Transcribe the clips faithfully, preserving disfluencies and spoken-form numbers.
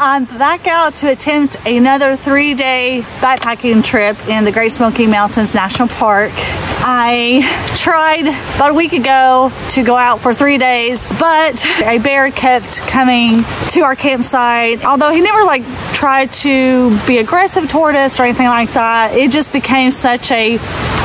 I'm back out to attempt another three-day backpacking trip in the Great Smoky Mountains National Park. I tried about a week ago to go out for three days, but a bear kept coming to our campsite. Although he never like tried to be aggressive toward us or anything like that, it just became such a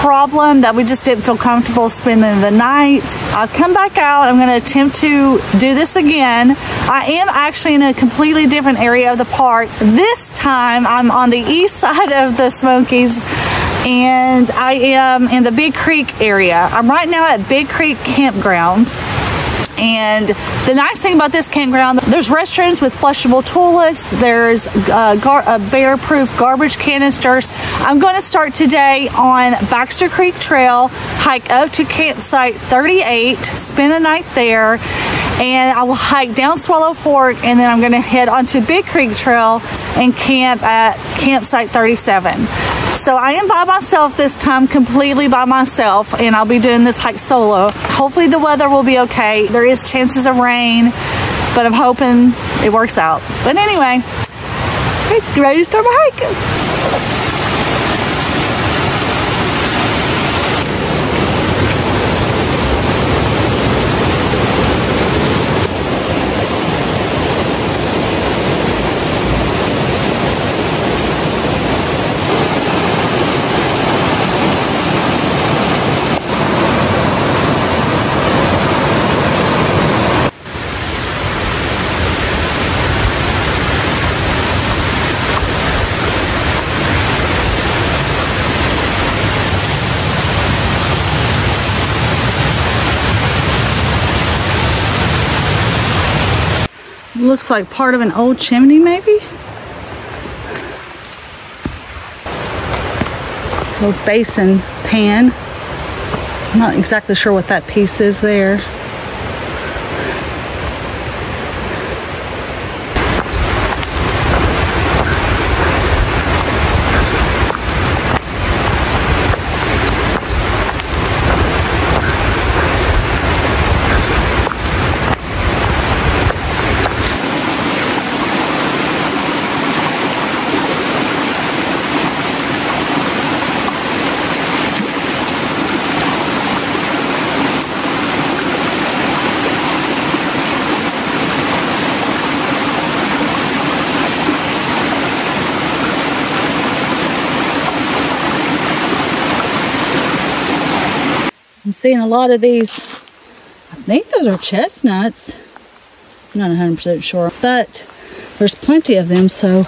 problem that we just didn't feel comfortable spending the night. I'll come back out. I'm going to attempt to do this again. I am actually in a completely different area of the park. This time I'm on the east side of the Smokies and I am in the Big Creek area. I'm right now at Big Creek Campground. And the nice thing about this campground, there's restrooms with flushable toilets, there's uh, gar uh, bear-proof garbage canisters. I'm going to start today on Baxter Creek Trail, hike up to campsite thirty-eight, spend the night there, and I will hike down Swallow Fork, and then I'm going to head onto Big Creek Trail and camp at campsite thirty-seven. So I am by myself this time, completely by myself, and I'll be doing this hike solo. Hopefully the weather will be okay. There is chances of rain, but I'm hoping it works out. But anyway, okay, ready to start my hike. Looks like part of an old chimney, maybe? So basin pan. I'm not exactly sure what that piece is there. Seeing a lot of these. I think those are chestnuts. I'm not one hundred percent sure, but there's plenty of them, so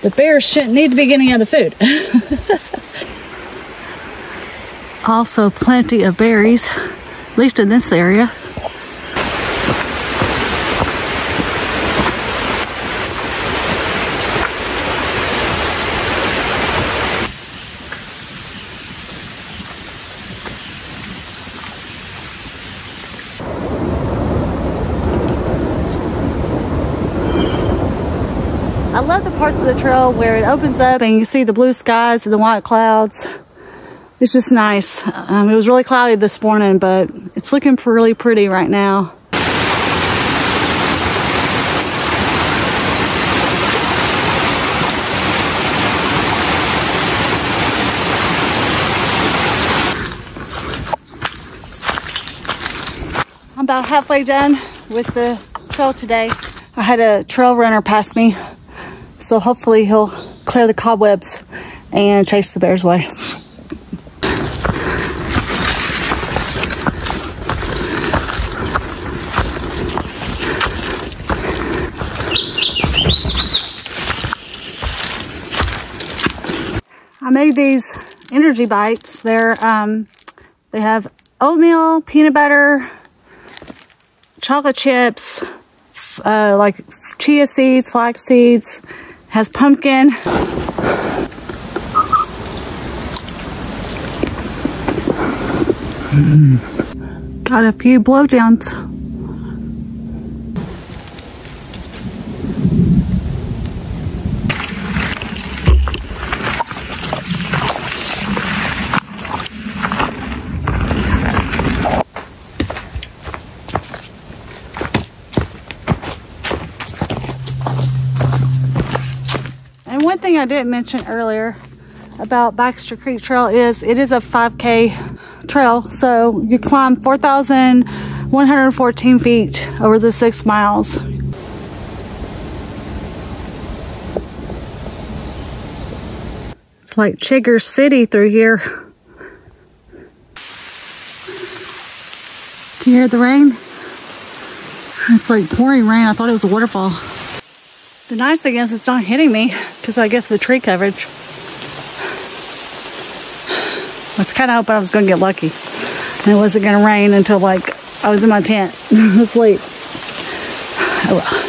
the bears shouldn't need to be getting other food. Also plenty of berries, at least in this area. I love the parts of the trail where it opens up and you see the blue skies and the white clouds. It's just nice. Um, it was really cloudy this morning, but it's looking really pretty right now. I'm about halfway done with the trail today. I had a trail runner pass me. So hopefully he'll clear the cobwebs and chase the bears away. I made these energy bites. They're um, they have oatmeal, peanut butter, chocolate chips, uh, like chia seeds, flax seeds. Has pumpkin. Mm. Got a few blow downs. thing I didn't mention earlier about Baxter Creek Trail is it is a five K trail. So you climb four thousand one hundred fourteen feet over the six miles. It's like Chigger City through here. Do you hear the rain? It's like pouring rain. I thought it was a waterfall. The nice thing is it's not hitting me because I guess the tree coverage. I was kind of hoping I was going to get lucky. And it wasn't going to rain until like I was in my tent asleep. Oh well.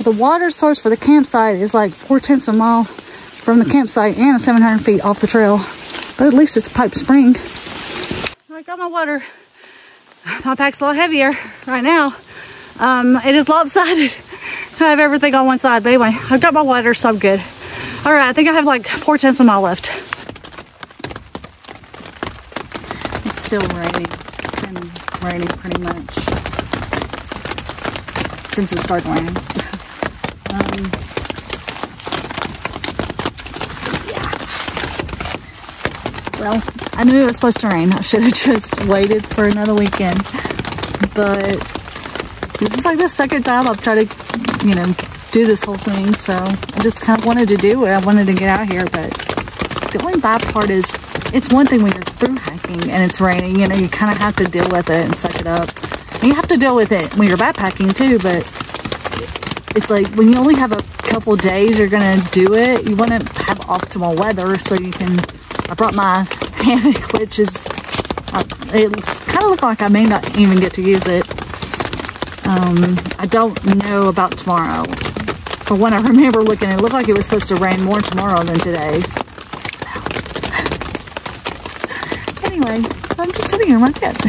The water source for the campsite is like four tenths of a mile from the campsite and seven hundred feet off the trail. But at least it's a pipe spring. I got my water. My pack's a lot heavier right now. Um, it is lopsided. I have everything on one side. But anyway, I've got my water, so I'm good. All right, I think I have like four tenths of a mile left. It's still raining. It's been raining pretty much since it started raining. Um, yeah. Well, I knew it was supposed to rain. I should have just waited for another weekend. But it's just like the second time I've tried to, you know, do this whole thing. So I just kind of wanted to do it. I wanted to get out here. But the only bad part is it's one thing when you're through hiking and it's raining. You know, you kind of have to deal with it and suck it up. And you have to deal with it when you're backpacking too. But it's like when you only have a couple days you're gonna do it, you want to have optimal weather so you can. I brought my hammock, which is uh, it's kind of look like I may not even get to use it. um I don't know about tomorrow. For when I remember looking, it looked like it was supposed to rain more tomorrow than today, so. Anyway, so I'm just sitting here in my tent.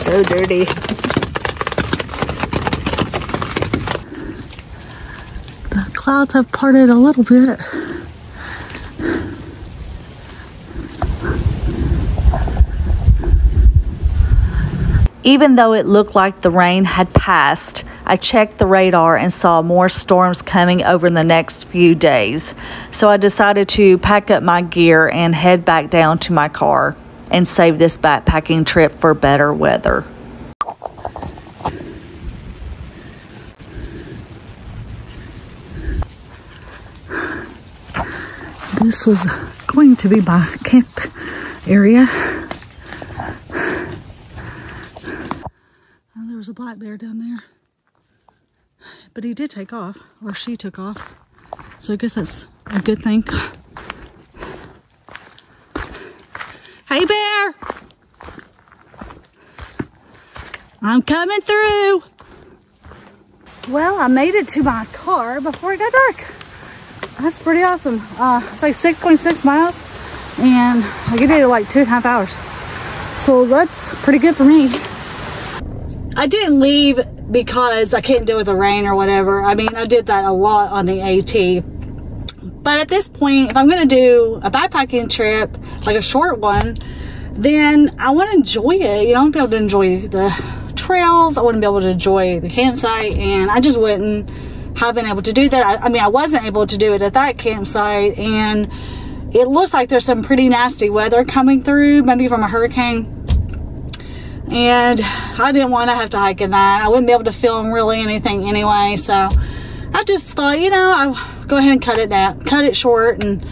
So dirty. The clouds have parted a little bit. Even though it looked like the rain had passed, I checked the radar and saw more storms coming over in the next few days. So I decided to pack up my gear and head back down to my car and save this backpacking trip for better weather. This was going to be my camp area. Oh, there was a black bear down there. But he did take off, or she took off. So I guess that's a good thing. Hey bear, I'm coming through. Well, I made it to my car before it got dark. That's pretty awesome. Uh, it's like six point six miles and I get it in like two and a half hours. So that's pretty good for me. I didn't leave because I can't deal with the rain or whatever. I mean, I did that a lot on the A T. But at this point, if I'm going to do a backpacking trip, like a short one, then I want to enjoy it. You know, I want to be able to enjoy the trails. I want to be able to enjoy the campsite. And I just wouldn't have been able to do that. I, I mean, I wasn't able to do it at that campsite. And it looks like there's some pretty nasty weather coming through, maybe from a hurricane. And I didn't want to have to hike in that. I wouldn't be able to film really anything anyway. So I just thought, you know, I'll go ahead and cut it down, cut it short and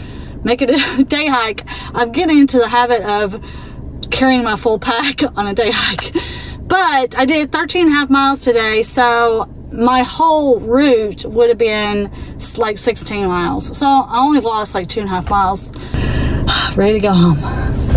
make it a day hike. I'm getting into the habit of carrying my full pack on a day hike. But I did thirteen and a half miles today, so my whole route would have been like sixteen miles. So I only lost like two and a half miles. Ready to go home.